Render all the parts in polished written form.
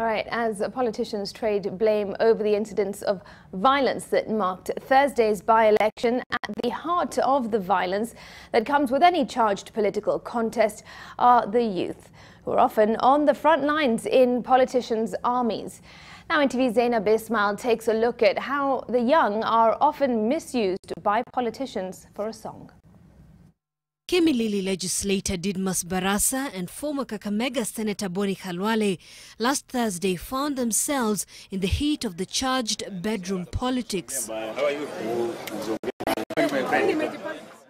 All right, as politicians trade blame over the incidents of violence that marked Thursday's by-election, at the heart of the violence that comes with any charged political contest are the youth, who are often on the front lines in politicians' armies. Now NTV's Zainab Ismail takes a look at how the young are often misused by politicians for a song. Kimilili legislator Didmus Barasa and former Kakamega Senator Boni Khalwale last Thursday found themselves in the heat of the charged bedroom politics.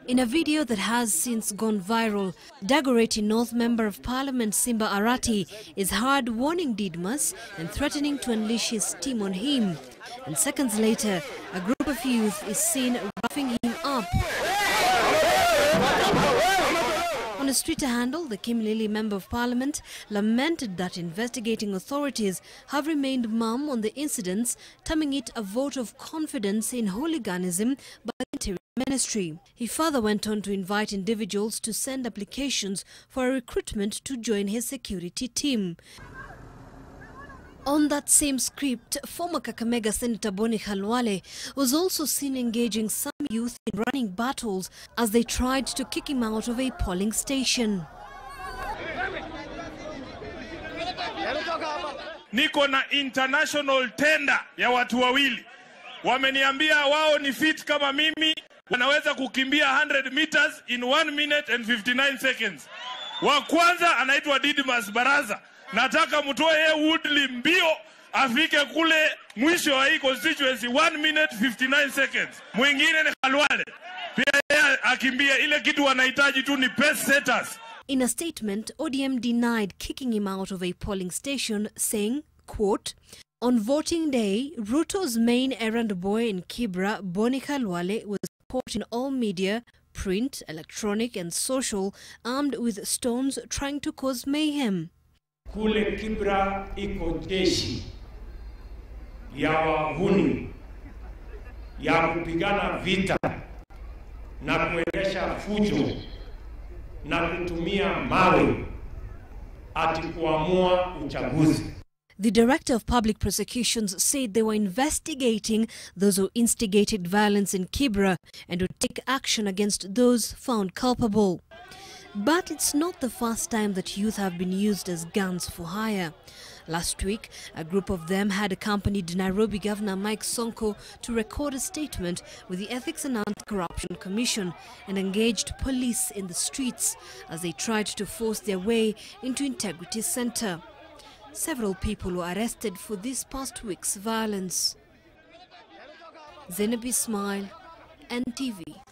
In a video that has since gone viral, Dagoretti North Member of Parliament Simba Arati is hard warning Didmus and threatening to unleash his team on him. And seconds later, a group of youth is seen roughing him up. On a Streeter Handel, the Kimilili Member of Parliament lamented that investigating authorities have remained mum on the incidents, terming it a vote of confidence in hooliganism by the Interior Ministry. He further went on to invite individuals to send applications for a recruitment to join his security team. On that same script, former Kakamega Senator Boni Khalwale was also seen engaging some youth in running battles as they tried to kick him out of a polling station. Niko na international tender ya watu wawili. Wameniambia wao ni fit kama mimi, wanaweza kukimbia 100 meters in 1 minute and 59 seconds. Wa kwanza anaitwa Didmus Barasa. Nataka mtoe Woodley mbio afike kule mwisho wa hii constituency 1 minute 59 seconds. Mwingine ni Khalwale. Pia akimbia ile kitu wanahitaji tu ni pace setters. In a statement, ODM denied kicking him out of a polling station, saying, quote, "On voting day, Ruto's main errand boy in Kibra, Boni Khalwale, was caught in all media, print, electronic and social, armed with stones trying to cause mayhem." Kule Kibra iko jeshi ya wahuni ya kupigana vita na kuendesha fujo na kutumia mawe ati kuamua uchaguzi. The Director of Public Prosecutions said they were investigating those who instigated violence in Kibra and would take action against those found culpable. But it's not the first time that youth have been used as guns for hire. Last week, a group of them had accompanied Nairobi Governor Mike Sonko to record a statement with the Ethics and Anti-Corruption Commission and engaged police in the streets as they tried to force their way into Integrity Center. Several people were arrested for this past week's violence. Zainab Ismail, NTV.